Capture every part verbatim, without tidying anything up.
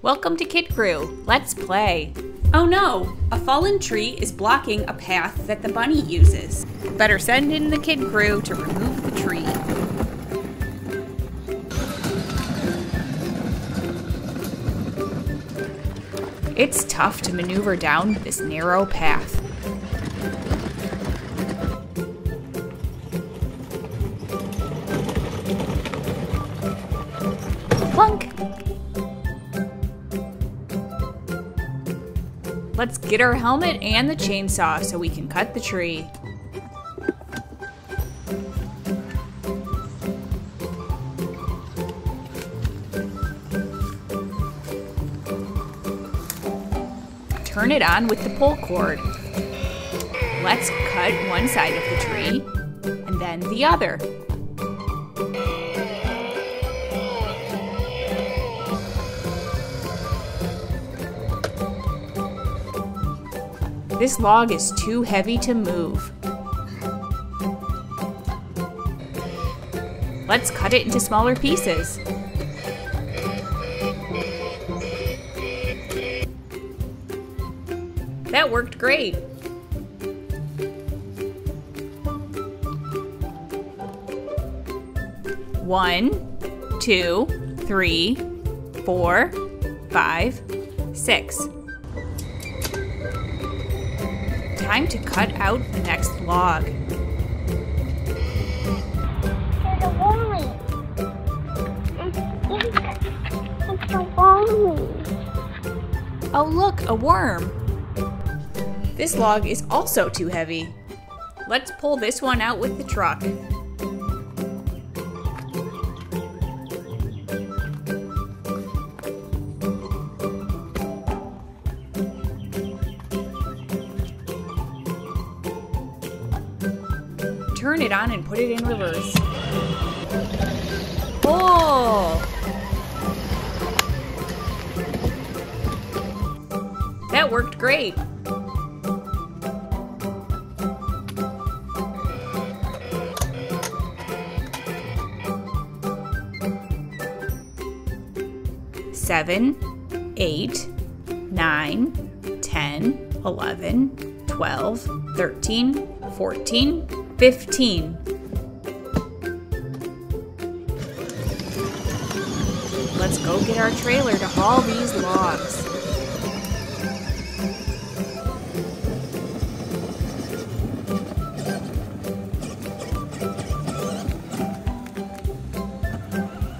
Welcome to Kid Crew. Let's play. Oh no, a fallen tree is blocking a path that the bunny uses. Better send in the Kid Crew to remove the tree. It's tough to maneuver down this narrow path. Plunk! Let's get our helmet and the chainsaw so we can cut the tree. Turn it on with the pull cord. Let's cut one side of the tree, and then the other. This log is too heavy to move. Let's cut it into smaller pieces. That worked great. One, two, three, four, five, six. Time to cut out the next log. It's a wormy. It's a wormy. Oh look, a worm. This log is also too heavy. Let's pull this one out with the truck. Turn it on and put it in reverse. Oh! That worked great. Seven, eight, nine, ten, eleven, twelve, thirteen, fourteen, fifteen. Let's go get our trailer to haul these logs.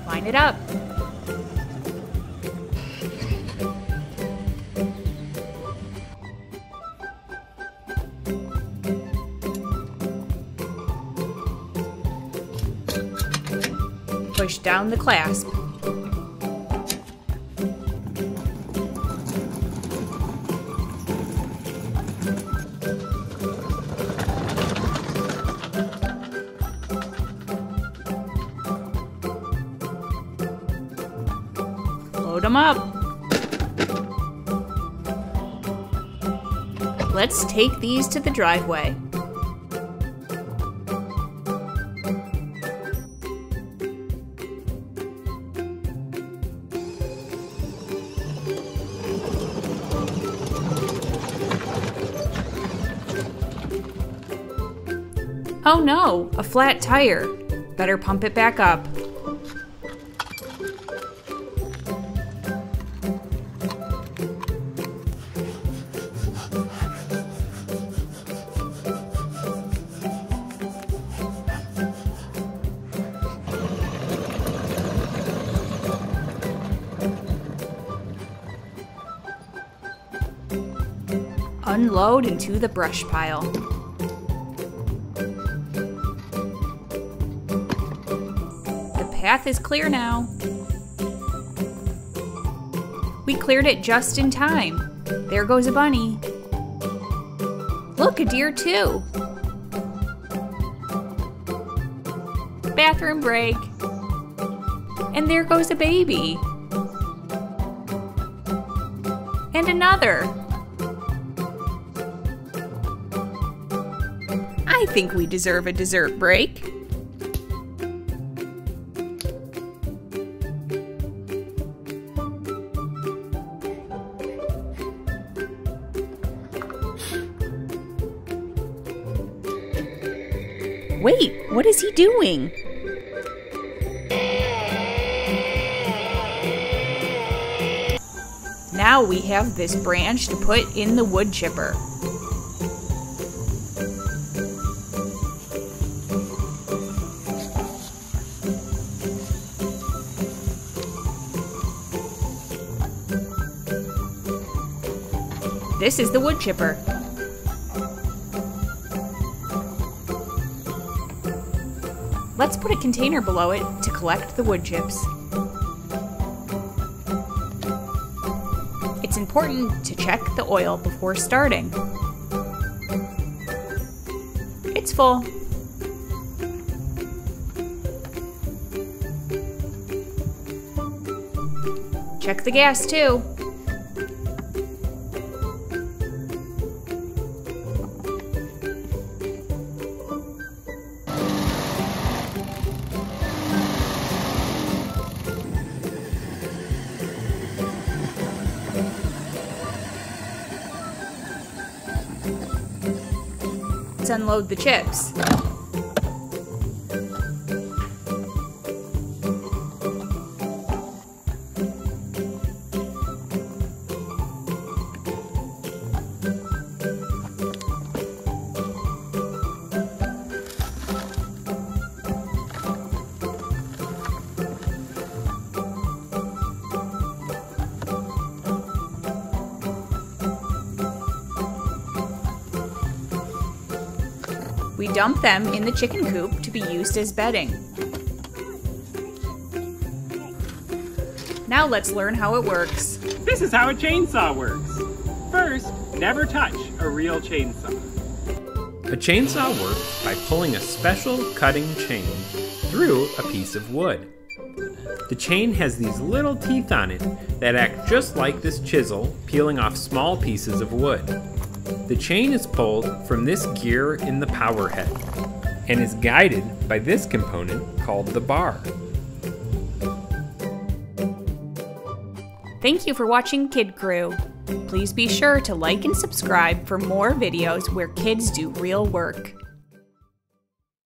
Line it up. Push down the clasp. Load them up. Let's take these to the driveway. Oh no, a flat tire. Better pump it back up. Unload into the brush pile. Path is clear now. We cleared it just in time. There goes a bunny. Look, a deer too. Bathroom break. And there goes a baby. And another. I think we deserve a dessert break. Wait, what is he doing? Now we have this branch to put in the wood chipper. This is the wood chipper. Let's put a container below it to collect the wood chips. It's important to check the oil before starting. It's full. Check the gas too. Unload the chips. We dump them in the chicken coop to be used as bedding. Now let's learn how it works. This is how a chainsaw works. First, never touch a real chainsaw. A chainsaw works by pulling a special cutting chain through a piece of wood. The chain has these little teeth on it that act just like this chisel, peeling off small pieces of wood. The chain is pulled from this gear in the power head and is guided by this component called the bar. Thank you for watching Kid Crew. Please be sure to like and subscribe for more videos where kids do real work.